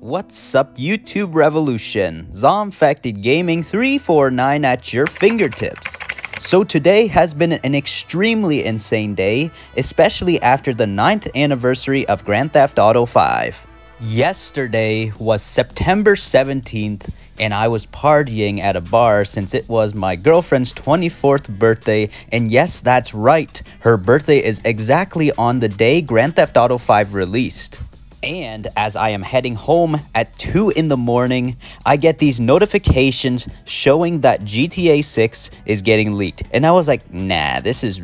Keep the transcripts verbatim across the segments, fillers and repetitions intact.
What's up, YouTube Revolution? ZombfectedGaming three forty-nine at your fingertips. So today has been an extremely insane day, especially after the ninth anniversary of Grand Theft Auto five. Yesterday was September seventeenth, and I was partying at a bar since it was my girlfriend's twenty-fourth birthday, and yes, that's right, her birthday is exactly on the day Grand Theft Auto five released. And as I am heading home at two in the morning, I get these notifications showing that G T A six is getting leaked. And I was like, nah, this is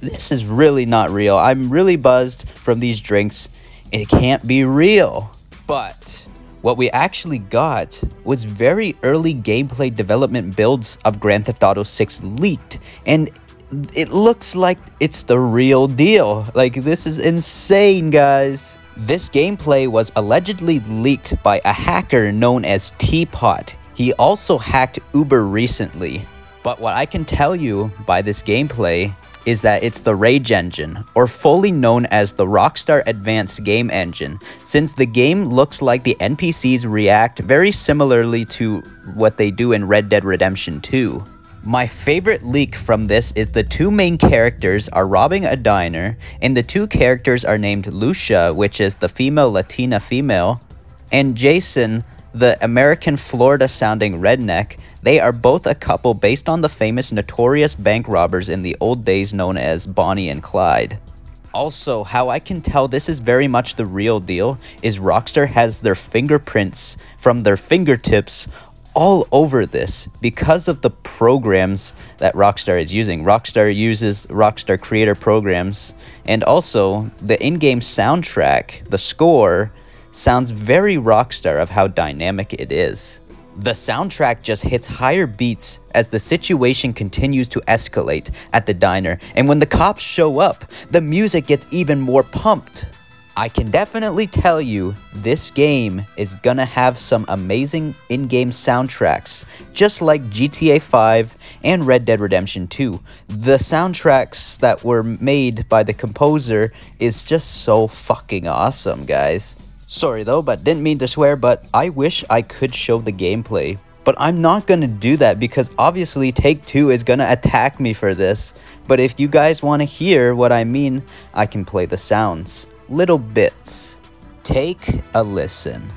this is really not real. I'm really buzzed from these drinks. It can't be real. But what we actually got was very early gameplay development builds of Grand Theft Auto six leaked, and it looks like it's the real deal. Like, this is insane, guys. This gameplay was allegedly leaked by a hacker known as Teapot. He also hacked Uber recently. But what I can tell you by this gameplay is that it's the Rage engine, or fully known as the Rockstar Advanced Game Engine, since the game looks like the N P Cs react very similarly to what they do in Red Dead Redemption two. My favorite leak from this is the two main characters are robbing a diner, and the two characters are named Lucia, which is the female Latina female, and Jason, the American Florida sounding redneck. They are both a couple based on the famous notorious bank robbers in the old days known as Bonnie and Clyde. Also, how I can tell this is very much the real deal is Rockstar has their fingerprints from their fingertips all over this because of the programs that Rockstar is using. Rockstar uses Rockstar Creator programs, and also the in-game soundtrack, the score, sounds very Rockstar of how dynamic it is. The soundtrack just hits higher beats as the situation continues to escalate at the diner, and when the cops show up, the music gets even more pumped. I can definitely tell you this game is gonna have some amazing in-game soundtracks, just like G T A five and Red Dead Redemption two. The soundtracks that were made by the composer is just so fucking awesome, guys. Sorry though, but didn't mean to swear, but I wish I could show the gameplay. But I'm not gonna do that because obviously Take-Two is gonna attack me for this. But if you guys wanna hear what I mean, I can play the sounds. Little bits. Take a listen.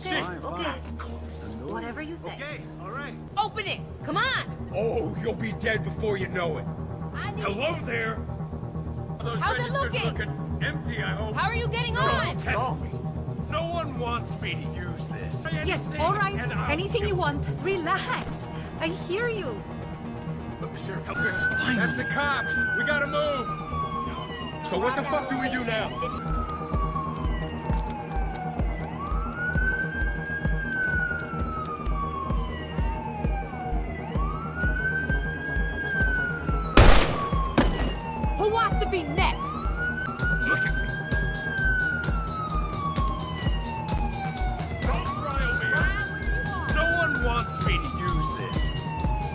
Okay, okay. Close. Whatever you say. Okay, all right. Open it. Come on. Oh, you'll be dead before you know it. I need Hello it. there. Those How's it looking? looking? Empty, I hope. How are you getting Don't on? Test oh. me. No one wants me to use this. Anything, yes, all right. Anything you want. Relax. I hear you. Sure. Help me. That's the cops. We gotta move. So what the fuck do we do now? Who wants to be next? Look at me. Don't rile me up. No one wants me to use this.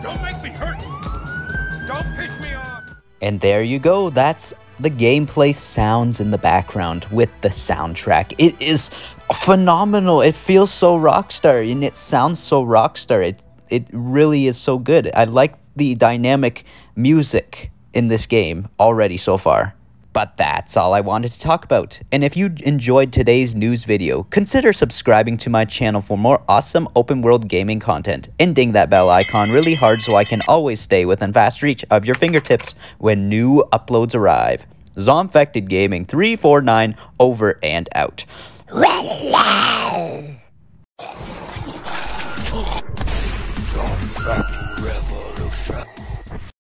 Don't make me hurt you. Don't piss me off. And there you go. That's the gameplay sounds in the background with the soundtrack. It is phenomenal. It feels so Rockstar, and it sounds so Rockstar. It, it really is so good. I like the dynamic music in this game already so far. But that's all I wanted to talk about. And if you enjoyed today's news video, consider subscribing to my channel for more awesome open world gaming content, and ding that bell icon really hard so I can always stay within fast reach of your fingertips when new uploads arrive. ZombfectedGaming three forty-nine over and out.